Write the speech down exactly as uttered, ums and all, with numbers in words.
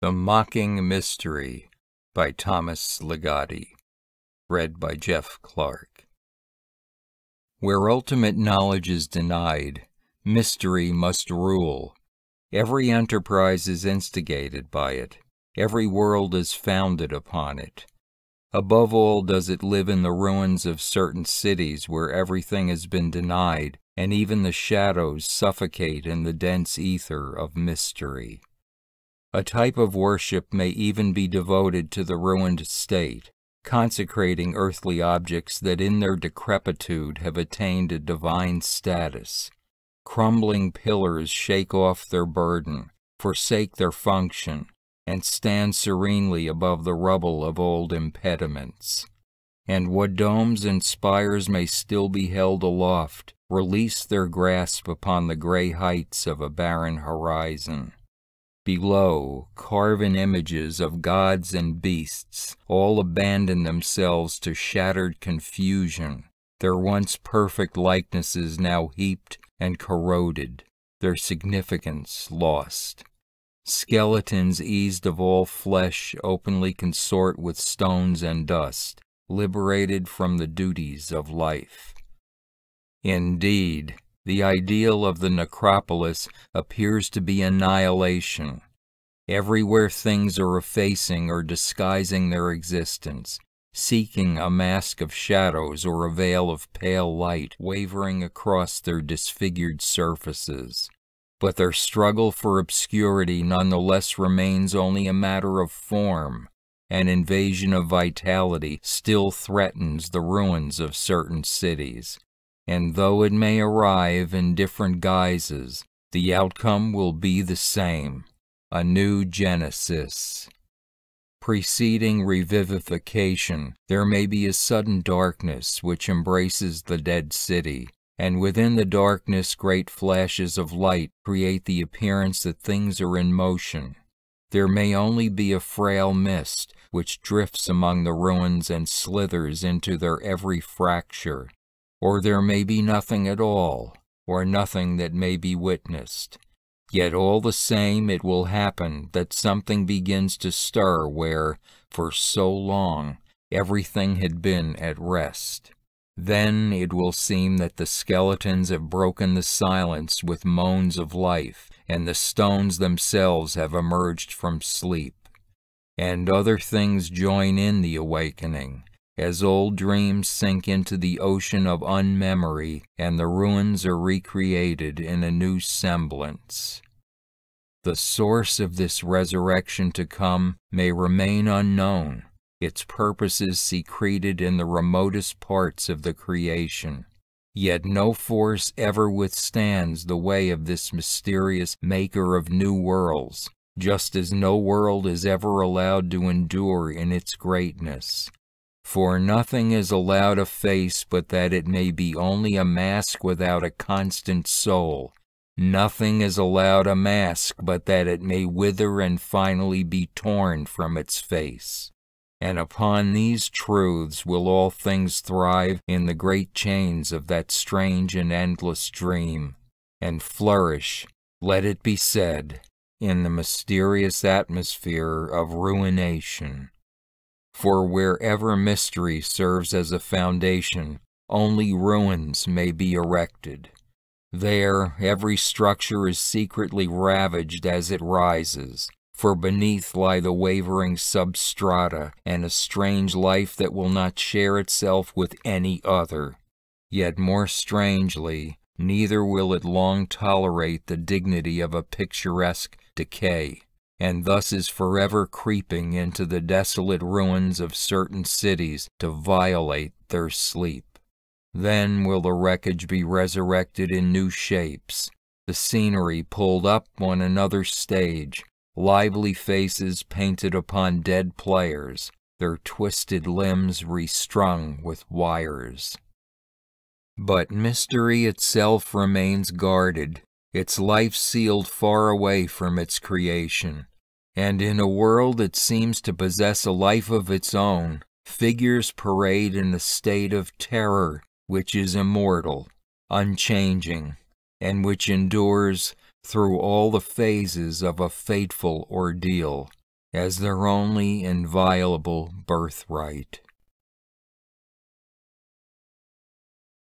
The Mocking Mystery by Thomas Ligotti. Read by Jeff Clark. Where ultimate knowledge is denied, mystery must rule. Every enterprise is instigated by it. Every world is founded upon it. Above all does it live in the ruins of certain cities where everything has been denied, and even the shadows suffocate in the dense ether of mystery. A type of worship may even be devoted to the ruined state, consecrating earthly objects that in their decrepitude have attained a divine status. Crumbling pillars shake off their burden, forsake their function, and stand serenely above the rubble of old impediments. And what domes and spires may still be held aloft, release their grasp upon the gray heights of a barren horizon. Below, carven images of gods and beasts all abandon themselves to shattered confusion, their once perfect likenesses now heaped and corroded, their significance lost. Skeletons eased of all flesh openly consort with stones and dust, liberated from the duties of life. Indeed, the ideal of the necropolis appears to be annihilation. Everywhere things are effacing or disguising their existence, seeking a mask of shadows or a veil of pale light wavering across their disfigured surfaces. But their struggle for obscurity nonetheless remains only a matter of form. An invasion of vitality still threatens the ruins of certain cities. And though it may arrive in different guises, the outcome will be the same, a new genesis. Preceding revivification, there may be a sudden darkness which embraces the dead city, and within the darkness great flashes of light create the appearance that things are in motion. There may only be a frail mist which drifts among the ruins and slithers into their every fracture. Or there may be nothing at all, or nothing that may be witnessed. Yet all the same it will happen that something begins to stir where, for so long, everything had been at rest. Then it will seem that the skeletons have broken the silence with moans of life, and the stones themselves have emerged from sleep. And other things join in the awakening, as old dreams sink into the ocean of unmemory, and the ruins are recreated in a new semblance. The source of this resurrection to come may remain unknown, its purposes secreted in the remotest parts of the creation. Yet no force ever withstands the way of this mysterious maker of new worlds, just as no world is ever allowed to endure in its greatness. For nothing is allowed a face but that it may be only a mask without a constant soul. Nothing is allowed a mask but that it may wither and finally be torn from its face. And upon these truths will all things thrive in the great chains of that strange and endless dream, and flourish, let it be said, in the mysterious atmosphere of ruination. For wherever mystery serves as a foundation, only ruins may be erected. There, every structure is secretly ravaged as it rises, for beneath lie the wavering substrata and a strange life that will not share itself with any other. Yet more strangely, neither will it long tolerate the dignity of a picturesque decay, and thus is forever creeping into the desolate ruins of certain cities to violate their sleep. Then will the wreckage be resurrected in new shapes, the scenery pulled up on another stage, lively faces painted upon dead players, their twisted limbs restrung with wires. But mystery itself remains guarded, its life sealed far away from its creation. And in a world that seems to possess a life of its own, figures parade in a state of terror which is immortal, unchanging, and which endures through all the phases of a fateful ordeal, as their only inviolable birthright.